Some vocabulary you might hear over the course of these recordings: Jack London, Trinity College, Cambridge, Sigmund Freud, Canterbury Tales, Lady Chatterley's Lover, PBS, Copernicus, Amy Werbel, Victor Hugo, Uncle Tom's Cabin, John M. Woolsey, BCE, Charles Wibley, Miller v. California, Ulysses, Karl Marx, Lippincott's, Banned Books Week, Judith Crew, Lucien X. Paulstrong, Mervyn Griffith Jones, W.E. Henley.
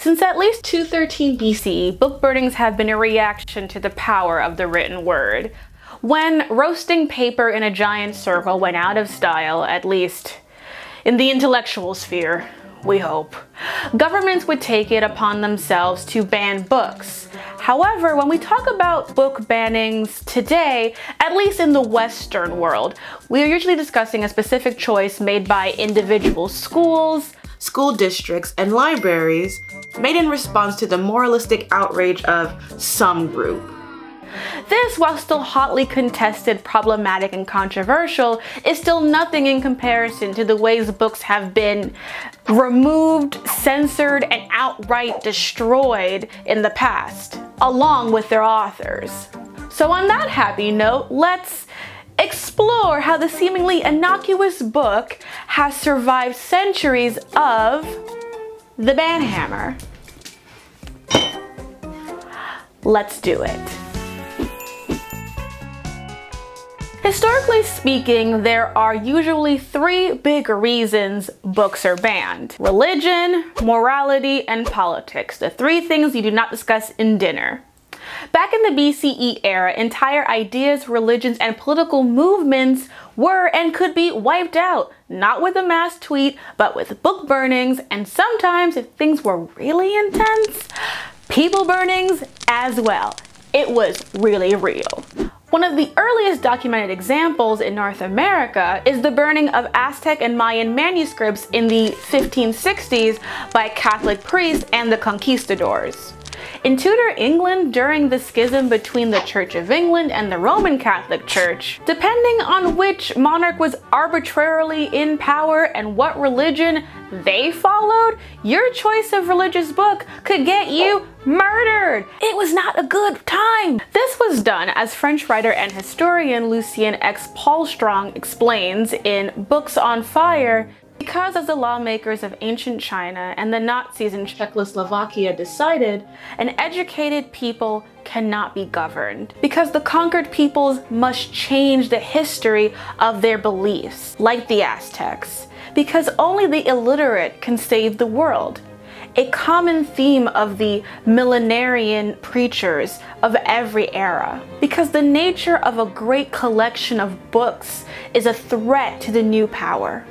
Since at least 213 BCE, book burnings have been a reaction to the power of the written word. When roasting paper in a giant circle went out of style, at least in the intellectual sphere, we hope, governments would take it upon themselves to ban books. However, when we talk about book bannings today, at least in the Western world, we are usually discussing a specific choice made by individual schools, school districts, and libraries, made in response to the moralistic outrage of some group. This, while still hotly contested, problematic, and controversial, is still nothing in comparison to the ways books have been removed, censored, and outright destroyed in the past, along with their authors. So on that happy note, let's explore how the seemingly innocuous book has survived centuries of the banhammer. Let's do it. Historically speaking, there are usually three big reasons books are banned: religion, morality, and politics, the three things you do not discuss in dinner. Back in the BCE era, entire ideas, religions, and political movements were and could be wiped out, not with a mass tweet, but with book burnings, and sometimes, if things were really intense, people burnings as well. It was really real. One of the earliest documented examples in North America is the burning of Aztec and Mayan manuscripts in the 1560s by Catholic priests and the conquistadors. In Tudor England, during the schism between the Church of England and the Roman Catholic Church, depending on which monarch was arbitrarily in power and what religion they followed, your choice of religious book could get you murdered. It was not a good time. This was done, as French writer and historian Lucien X. Paulstrong explains in Books on Fire, because as the lawmakers of ancient China and the Nazis in Czechoslovakia decided, an educated people cannot be governed, because the conquered peoples must change the history of their beliefs, like the Aztecs, because only the illiterate can save the world. A common theme of the millenarian preachers of every era, because the nature of a great collection of books is a threat to the new power.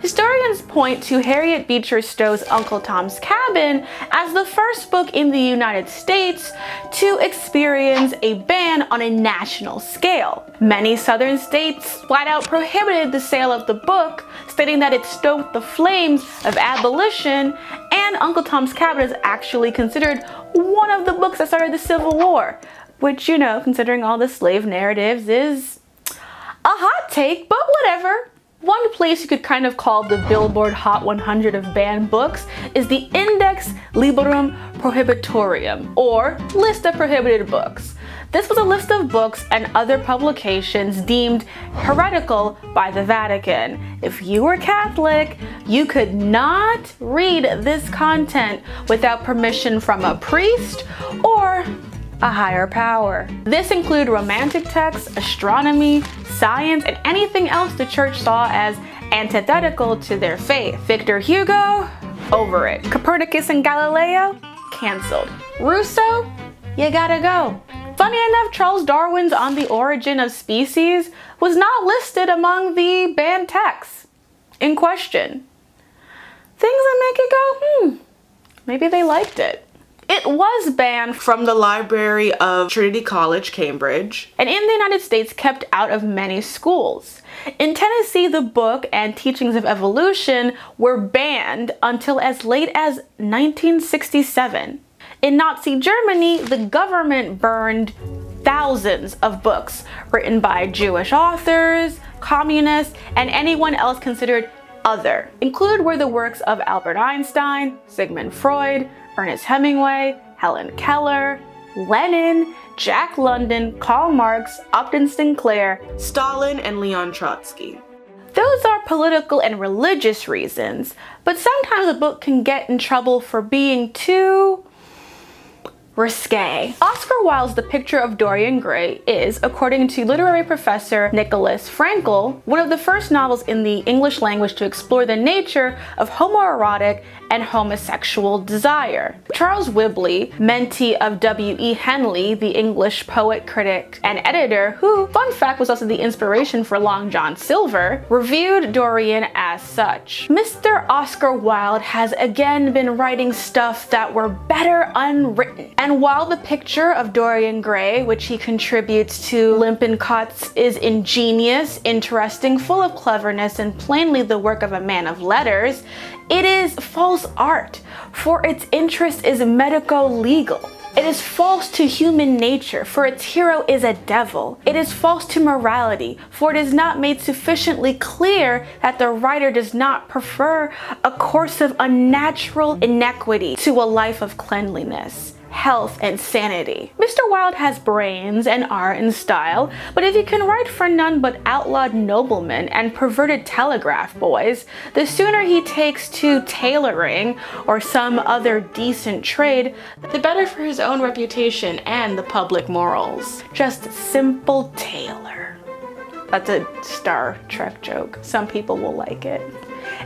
Historians point to Harriet Beecher Stowe's Uncle Tom's Cabin as the first book in the United States to experience a ban on a national scale. Many southern states flat out prohibited the sale of the book, stating that it stoked the flames of abolition, and Uncle Tom's Cabin is actually considered one of the books that started the Civil War, which, you know, considering all the slave narratives, is a hot take, but whatever. One place you could kind of call the Billboard Hot 100 of banned books is the Index Librorum Prohibitorum, or List of Prohibited Books. This was a list of books and other publications deemed heretical by the Vatican. If you were Catholic, you could not read this content without permission from a priest or a higher power. This included romantic texts, astronomy, science, and anything else the church saw as antithetical to their faith. Victor Hugo? Over it. Copernicus and Galileo? Cancelled. Rousseau? You gotta go. Funny enough, Charles Darwin's On the Origin of Species was not listed among the banned texts in question. Things that make it go, maybe they liked it. It was banned from the library of Trinity College, Cambridge, and in the United States kept out of many schools. In Tennessee, the book and teachings of evolution were banned until as late as 1967. In Nazi Germany, the government burned thousands of books written by Jewish authors, communists, and anyone else considered other. Included were the works of Albert Einstein, Sigmund Freud, Ernest Hemingway, Helen Keller, Lenin, Jack London, Karl Marx, Upton Sinclair, Stalin, and Leon Trotsky. Those are political and religious reasons, but sometimes a book can get in trouble for being too risque. Oscar Wilde's The Picture of Dorian Gray is, according to literary professor Nicholas Frankel, one of the first novels in the English language to explore the nature of homoerotic and homosexual desire. Charles Wibley, mentee of W.E. Henley, the English poet, critic, and editor who, fun fact, was also the inspiration for Long John Silver, reviewed Dorian as such. Mr. Oscar Wilde has again been writing stuff that were better unwritten. And while The Picture of Dorian Gray, which he contributes to Lippincott's, is ingenious, interesting, full of cleverness, and plainly the work of a man of letters, it is false art, for its interest is medico-legal. It is false to human nature, for its hero is a devil. It is false to morality, for it is not made sufficiently clear that the writer does not prefer a course of unnatural inequity to a life of cleanliness, health, and sanity. Mr. Wilde has brains and art and style, but if he can write for none but outlawed noblemen and perverted telegraph boys, the sooner he takes to tailoring or some other decent trade, the better for his own reputation and the public morals. Just simple tailor. That's a Star Trek joke. Some people will like it.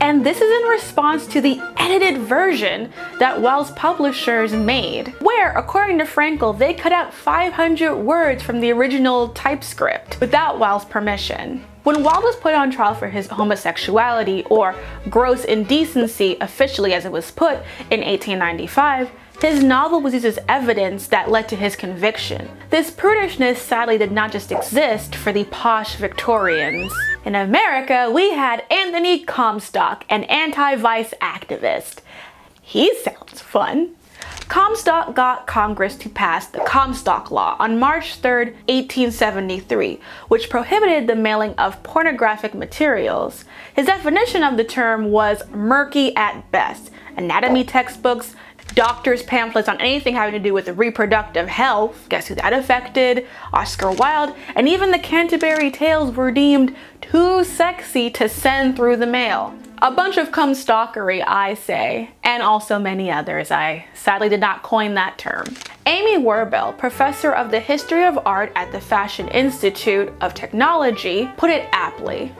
And this is in response to the edited version that Wilde's publishers made, where, according to Frankel, they cut out 500 words from the original typescript without Wilde's permission. When Wilde was put on trial for his homosexuality, or gross indecency, officially as it was put, in 1895, his novel was used as evidence that led to his conviction. This prudishness sadly did not just exist for the posh Victorians. In America, we had Anthony Comstock, an anti-vice activist. He sounds fun. Comstock got Congress to pass the Comstock Law on March 3, 1873, which prohibited the mailing of pornographic materials. His definition of the term was murky at best: anatomy textbooks, doctors' pamphlets on anything having to do with reproductive health, guess who that affected? Oscar Wilde, and even the Canterbury Tales were deemed too sexy to send through the mail. A bunch of Comstockery, I say, and also many others. I sadly did not coin that term. Amy Werbel, professor of the history of art at the Fashion Institute of Technology, put it aptly.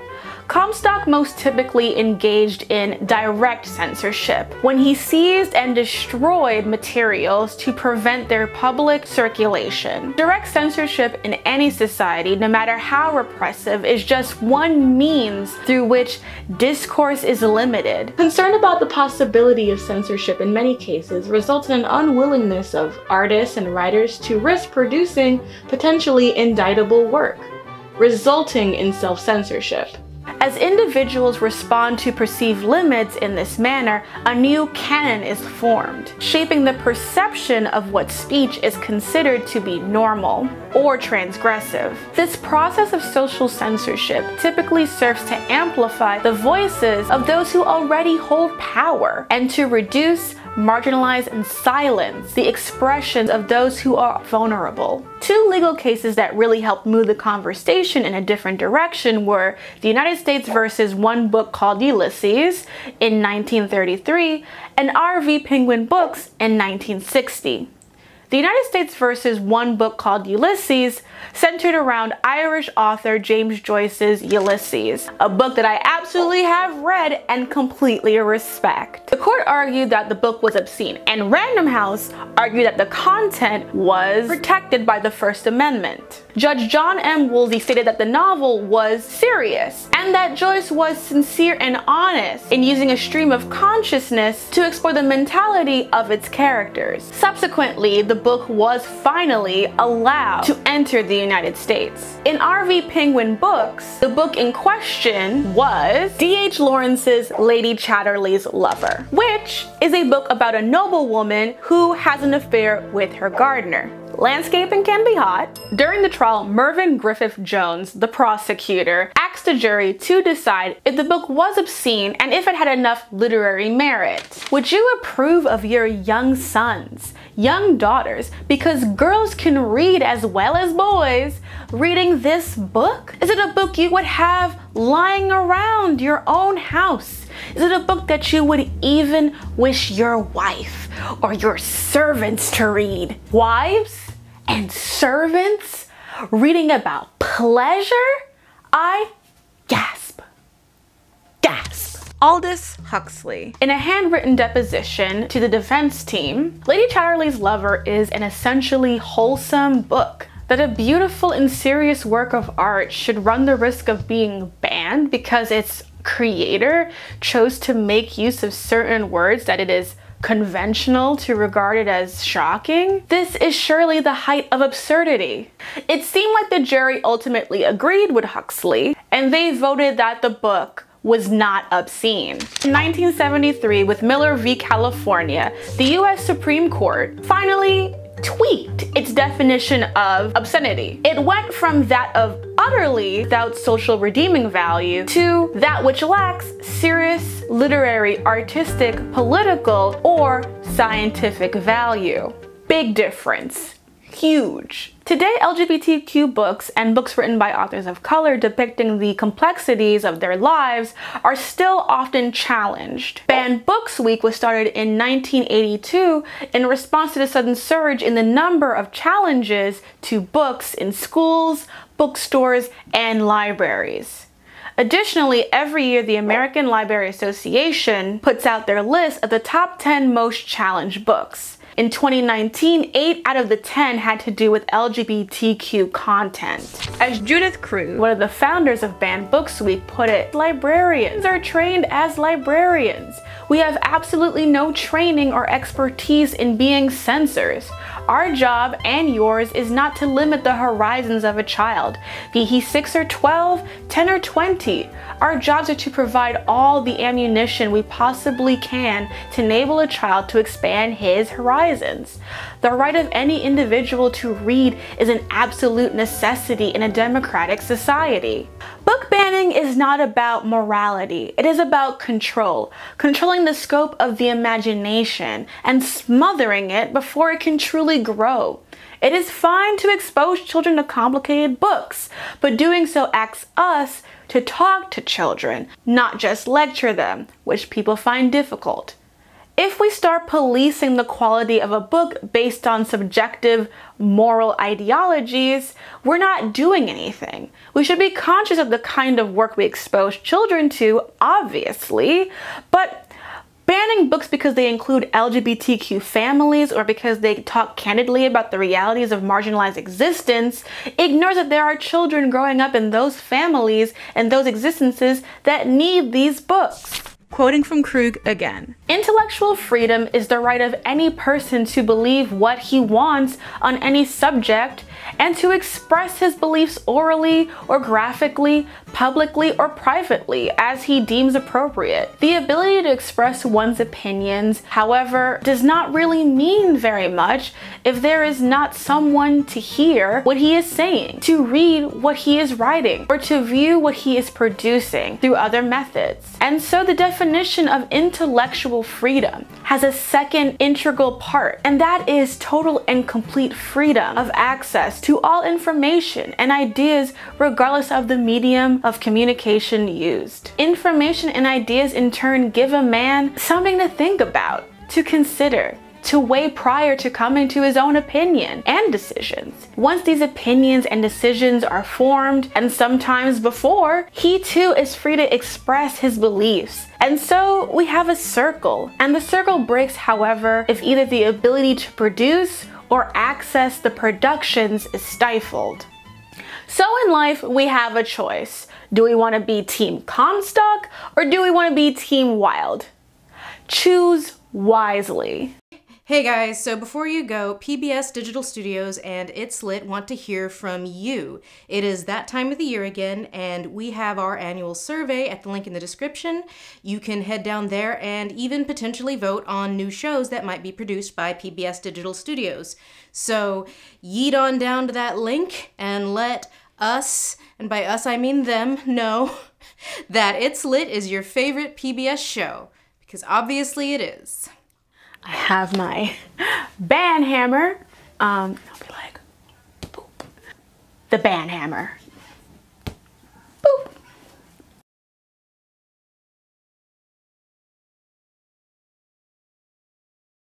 Comstock most typically engaged in direct censorship when he seized and destroyed materials to prevent their public circulation. Direct censorship in any society, no matter how repressive, is just one means through which discourse is limited. Concern about the possibility of censorship in many cases results in an unwillingness of artists and writers to risk producing potentially indictable work, resulting in self-censorship. As individuals respond to perceived limits in this manner, a new canon is formed, shaping the perception of what speech is considered to be normal or transgressive. This process of social censorship typically serves to amplify the voices of those who already hold power and to reduce, marginalize, and silence the expressions of those who are vulnerable. Two legal cases that really helped move the conversation in a different direction were The United States versus One Book Called Ulysses in 1933 and R.V. Penguin Books in 1960. The United States versus One Book Called Ulysses centered around Irish author James Joyce's Ulysses, a book that I absolutely have read and completely respect. The court argued that the book was obscene, and Random House argued that the content was protected by the First Amendment. Judge John M. Woolsey stated that the novel was serious and that Joyce was sincere and honest in using a stream of consciousness to explore the mentality of its characters. Subsequently, the book was finally allowed to enter the United States. In R.V. Penguin Books, the book in question was D.H. Lawrence's Lady Chatterley's Lover, which is a book about a noblewoman who has an affair with her gardener. Landscaping can be hot. During the trial, Mervyn Griffith Jones, the prosecutor, asked the jury to decide if the book was obscene and if it had enough literary merit. Would you approve of your young sons, young daughters, because girls can read as well as boys, reading this book? Is it a book you would have lying around your own house, Is it a book that you would even wish your wife or your servants to read? Wives and servants reading about pleasure? I gasp. Gasp. Aldous Huxley. In a handwritten deposition to the defense team, Lady Chatterley's Lover is an essentially wholesome book. That a beautiful and serious work of art should run the risk of being banned because its creator chose to make use of certain words that it is conventional to regard it as shocking? This is surely the height of absurdity. It seemed like the jury ultimately agreed with Huxley, and they voted that the book was not obscene. In 1973, with Miller v. California, the US Supreme Court finally tweaked its definition of obscenity. It went from that of utterly without social redeeming value to that which lacks serious literary, artistic, political, or scientific value. Big difference. Huge. Today, LGBTQ books and books written by authors of color depicting the complexities of their lives are still often challenged. Banned Books Week was started in 1982 in response to the sudden surge in the number of challenges to books in schools, bookstores, and libraries. Additionally, every year the American Library Association puts out their list of the top 10 most challenged books. In 2019, 8 out of the 10 had to do with LGBTQ content. As Judith Crew, one of the founders of Banned Books Week, put it, librarians are trained as librarians. We have absolutely no training or expertise in being censors. Our job and yours is not to limit the horizons of a child, be he 6 or 12, 10 or 20. Our jobs are to provide all the ammunition we possibly can to enable a child to expand his horizons. The right of any individual to read is an absolute necessity in a democratic society. Book banning is not about morality. It is about control, controlling the scope of the imagination and smothering it before it can truly grow. It is fine to expose children to complicated books, but doing so asks us to talk to children, not just lecture them, which people find difficult. If we start policing the quality of a book based on subjective moral ideologies, we're not doing anything. We should be conscious of the kind of work we expose children to, obviously, but banning books because they include LGBTQ families or because they talk candidly about the realities of marginalized existence ignores that there are children growing up in those families and those existences that need these books. Quoting from Krug again, intellectual freedom is the right of any person to believe what he wants on any subject and to express his beliefs orally or graphically, publicly or privately as he deems appropriate. The ability to express one's opinions, however, does not really mean very much if there is not someone to hear what he is saying, to read what he is writing, or to view what he is producing through other methods. And so the definition of intellectual freedom has a second integral part, and that is total and complete freedom of access to all information and ideas regardless of the medium of communication used. Information and ideas in turn give a man something to think about, to consider, to weigh prior to coming to his own opinion and decisions. Once these opinions and decisions are formed, and sometimes before, he too is free to express his beliefs. And so we have a circle, and the circle breaks, however, if either the ability to produce or access the productions is stifled. So in life, we have a choice. Do we want to be Team Comstock or do we want to be Team Wilde? Choose wisely. Hey guys, so before you go, PBS Digital Studios and It's Lit want to hear from you. It is that time of the year again, and we have our annual survey at the link in the description. You can head down there and even potentially vote on new shows that might be produced by PBS Digital Studios. So yeet on down to that link and let us, and by us I mean them, know that It's Lit is your favorite PBS show, because obviously it is. I have my ban hammer. I'll be like, boop. The ban hammer.